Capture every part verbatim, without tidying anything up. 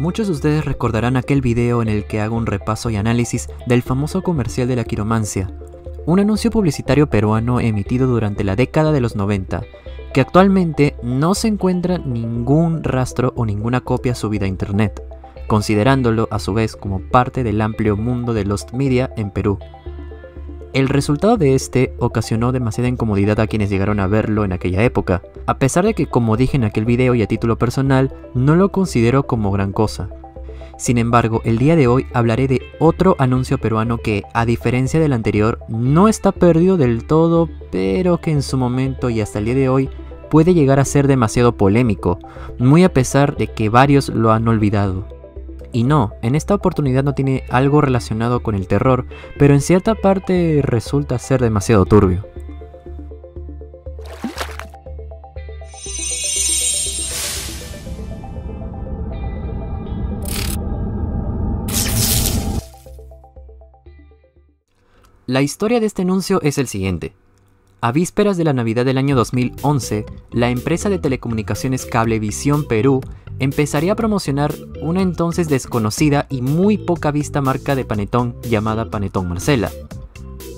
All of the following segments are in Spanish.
Muchos de ustedes recordarán aquel video en el que hago un repaso y análisis del famoso comercial de la quiromancia, un anuncio publicitario peruano emitido durante la década de los noventa, que actualmente no se encuentra ningún rastro o ninguna copia subida a internet, considerándolo a su vez como parte del amplio mundo de Lost Media en Perú. El resultado de este ocasionó demasiada incomodidad a quienes llegaron a verlo en aquella época, a pesar de que, como dije en aquel video y a título personal, no lo considero como gran cosa. Sin embargo, el día de hoy hablaré de otro anuncio peruano que, a diferencia del anterior, no está perdido del todo, pero que en su momento y hasta el día de hoy puede llegar a ser demasiado polémico, muy a pesar de que varios lo han olvidado. Y no, en esta oportunidad no tiene algo relacionado con el terror, pero en cierta parte resulta ser demasiado turbio. La historia de este anuncio es el siguiente. A vísperas de la Navidad del año dos mil once, la empresa de telecomunicaciones Cablevisión Perú empezaría a promocionar una entonces desconocida y muy poca vista marca de panetón llamada Panetón Marcela.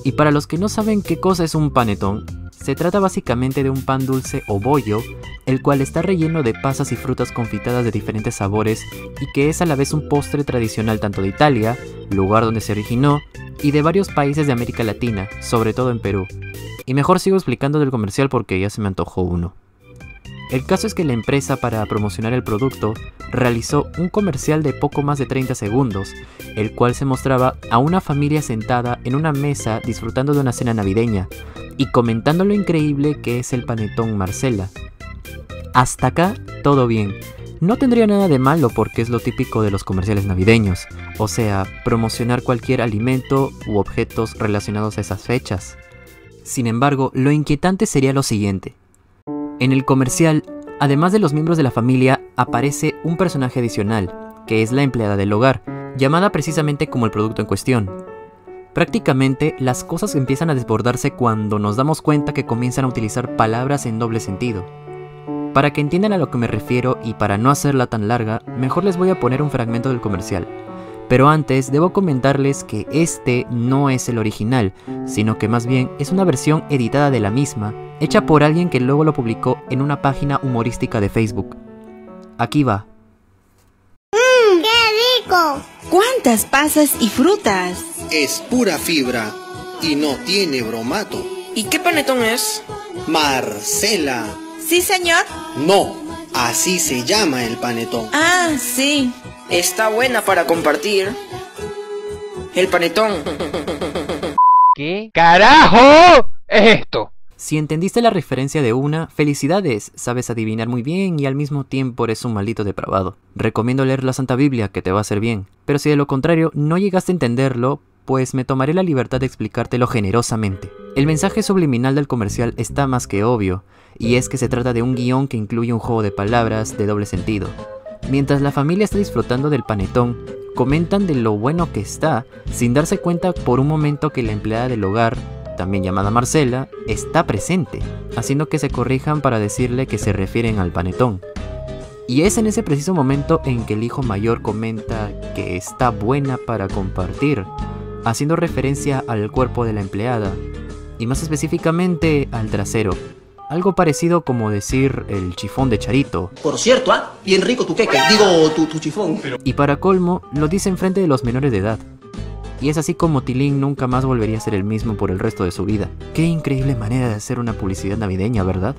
Y para los que no saben qué cosa es un panetón, se trata básicamente de un pan dulce o bollo, el cual está relleno de pasas y frutas confitadas de diferentes sabores y que es a la vez un postre tradicional tanto de Italia, lugar donde se originó, y de varios países de América Latina, sobre todo en Perú. Y mejor sigo explicando del comercial porque ya se me antojó uno. El caso es que la empresa, para promocionar el producto, realizó un comercial de poco más de treinta segundos, el cual se mostraba a una familia sentada en una mesa disfrutando de una cena navideña y comentando lo increíble que es el panetón Marcela. Hasta acá todo bien. No tendría nada de malo porque es lo típico de los comerciales navideños, o sea, promocionar cualquier alimento u objetos relacionados a esas fechas. Sin embargo, lo inquietante sería lo siguiente. En el comercial, además de los miembros de la familia, aparece un personaje adicional, que es la empleada del hogar, llamada precisamente como el producto en cuestión. Prácticamente, las cosas empiezan a desbordarse cuando nos damos cuenta que comienzan a utilizar palabras en doble sentido. Para que entiendan a lo que me refiero y para no hacerla tan larga, mejor les voy a poner un fragmento del comercial. Pero antes, debo comentarles que este no es el original, sino que más bien es una versión editada de la misma, hecha por alguien que luego lo publicó en una página humorística de Facebook. Aquí va. ¡Mmm, qué rico! ¿Cuántas pasas y frutas? Es pura fibra y no tiene bromato. ¿Y qué panetón es? Marcela. ¿Sí, señor? No, así se llama el panetón. Ah, sí. Está buena para compartir. El panetón. ¿Qué carajo es esto? Si entendiste la referencia de una, felicidades, sabes adivinar muy bien y al mismo tiempo eres un maldito depravado. Recomiendo leer la Santa Biblia, que te va a hacer bien. Pero si de lo contrario no llegaste a entenderlo, pues me tomaré la libertad de explicártelo generosamente. El mensaje subliminal del comercial está más que obvio, y es que se trata de un guión que incluye un juego de palabras de doble sentido. Mientras la familia está disfrutando del panetón, comentan de lo bueno que está, sin darse cuenta por un momento que la empleada del hogar, también llamada Marcela, está presente, haciendo que se corrijan para decirle que se refieren al panetón. Y es en ese preciso momento en que el hijo mayor comenta que está buena para compartir, haciendo referencia al cuerpo de la empleada, y más específicamente al trasero. Algo parecido como decir el chifón de Charito. Por cierto, ¿ah? Bien rico tu queque, digo tu, tu chifón. Pero... Y para colmo, lo dice enfrente de los menores de edad. Y es así como Tilín nunca más volvería a ser el mismo por el resto de su vida. Qué increíble manera de hacer una publicidad navideña, ¿verdad?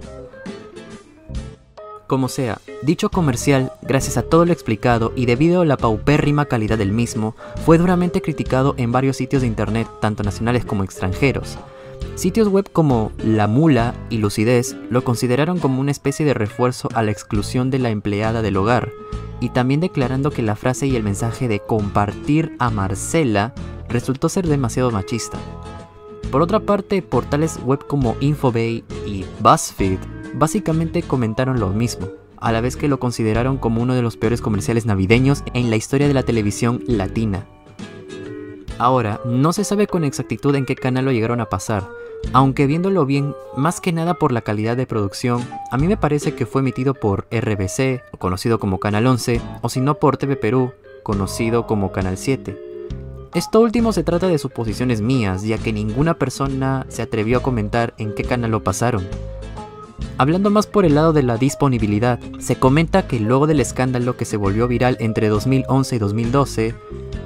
Como sea, dicho comercial, gracias a todo lo explicado y debido a la paupérrima calidad del mismo, fue duramente criticado en varios sitios de internet, tanto nacionales como extranjeros. Sitios web como La Mula y Lucidez lo consideraron como una especie de refuerzo a la exclusión de la empleada del hogar, y también declarando que la frase y el mensaje de compartir a Marcela resultó ser demasiado machista. Por otra parte, portales web como Infobay y BuzzFeed básicamente comentaron lo mismo, a la vez que lo consideraron como uno de los peores comerciales navideños en la historia de la televisión latina. Ahora, no se sabe con exactitud en qué canal lo llegaron a pasar, Aunque viéndolo bien, más que nada por la calidad de producción, a mí me parece que fue emitido por R B C, conocido como Canal once, o si no por T V Perú, conocido como Canal siete. Esto último se trata de suposiciones mías, ya que ninguna persona se atrevió a comentar en qué canal lo pasaron. Hablando más por el lado de la disponibilidad, se comenta que luego del escándalo que se volvió viral entre dos mil once y dos mil doce,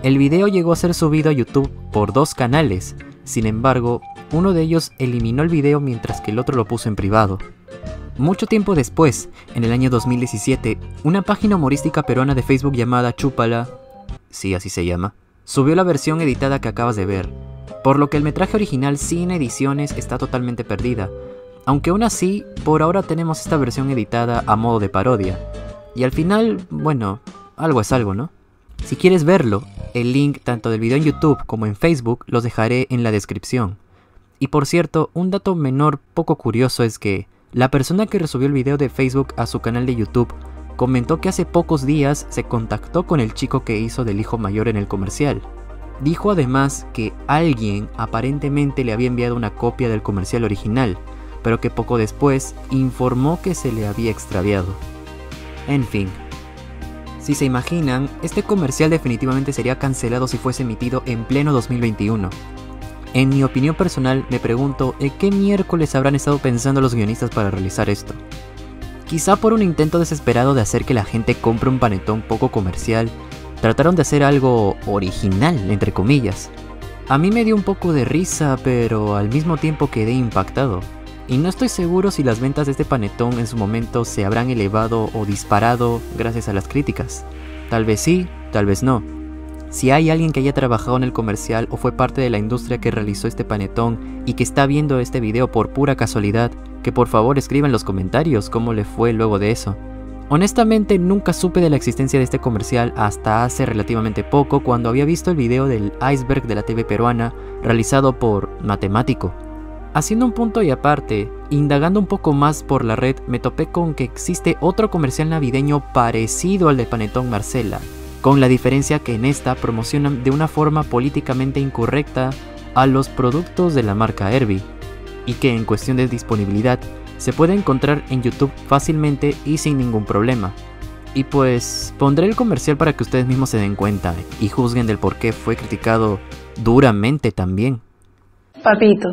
el video llegó a ser subido a YouTube por dos canales. Sin embargo, uno de ellos eliminó el video mientras que el otro lo puso en privado. Mucho tiempo después, en el año dos mil diecisiete, una página humorística peruana de Facebook llamada Chúpala, sí, así se llama, subió la versión editada que acabas de ver, por lo que el metraje original sin ediciones está totalmente perdida, aunque aún así, por ahora tenemos esta versión editada a modo de parodia. Y al final, bueno, algo es algo, ¿no? Si quieres verlo, el link tanto del video en YouTube como en Facebook los dejaré en la descripción. Y por cierto, un dato menor poco curioso es que la persona que resubió el video de Facebook a su canal de YouTube comentó que hace pocos días se contactó con el chico que hizo del hijo mayor en el comercial. Dijo además que alguien aparentemente le había enviado una copia del comercial original, pero que poco después informó que se le había extraviado. En fin. Si se imaginan, este comercial definitivamente sería cancelado si fuese emitido en pleno dos mil veintiuno. En mi opinión personal, me pregunto ¿en qué miércoles habrán estado pensando los guionistas para realizar esto? Quizá por un intento desesperado de hacer que la gente compre un panetón poco comercial, trataron de hacer algo original, entre comillas. A mí me dio un poco de risa, pero al mismo tiempo quedé impactado. Y no estoy seguro si las ventas de este panetón en su momento se habrán elevado o disparado gracias a las críticas. Tal vez sí, tal vez no. Si hay alguien que haya trabajado en el comercial o fue parte de la industria que realizó este panetón y que está viendo este video por pura casualidad, que por favor escriban en los comentarios cómo le fue luego de eso. Honestamente nunca supe de la existencia de este comercial hasta hace relativamente poco cuando había visto el video del iceberg de la T V peruana realizado por Matemático. Haciendo un punto y aparte, indagando un poco más por la red, me topé con que existe otro comercial navideño parecido al de Panetón Marcela, con la diferencia que en esta promocionan de una forma políticamente incorrecta a los productos de la marca Herbi, y que en cuestión de disponibilidad se puede encontrar en YouTube fácilmente y sin ningún problema. Y pues pondré el comercial para que ustedes mismos se den cuenta y juzguen del por qué fue criticado duramente también. Papito,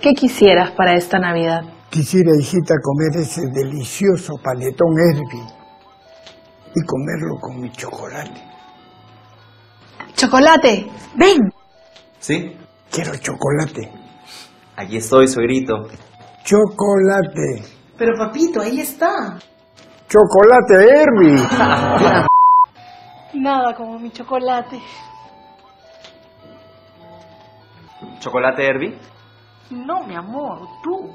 ¿qué quisieras para esta Navidad? Quisiera, hijita, comer ese delicioso panetón Herbi y comerlo con mi chocolate. ¡Chocolate! ¡Ven! ¿Sí? Quiero chocolate. Aquí estoy, suegrito. ¡Chocolate! Pero papito, ahí está. ¡Chocolate, Herbi! Nada como mi chocolate. ¿Chocolate, Herbi? No, mi amor, tú.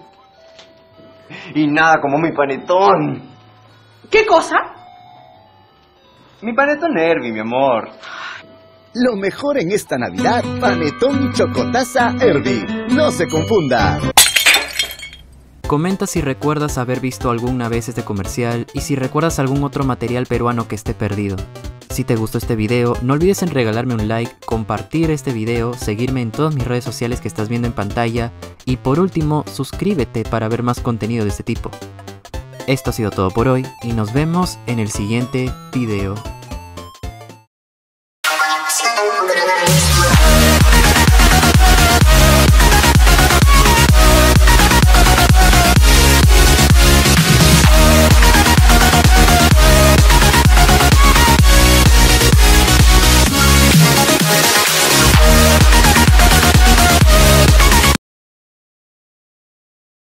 Y nada como mi panetón. ¿Qué cosa? Mi panetón Herbi, mi amor. Lo mejor en esta Navidad, panetón y chocotaza Herbi. No se confunda. Comenta si recuerdas haber visto alguna vez este comercial y si recuerdas algún otro material peruano que esté perdido. Si te gustó este video, no olvides en regalarme un like, compartir este video, seguirme en todas mis redes sociales que estás viendo en pantalla y por último, suscríbete para ver más contenido de este tipo. Esto ha sido todo por hoy y nos vemos en el siguiente video.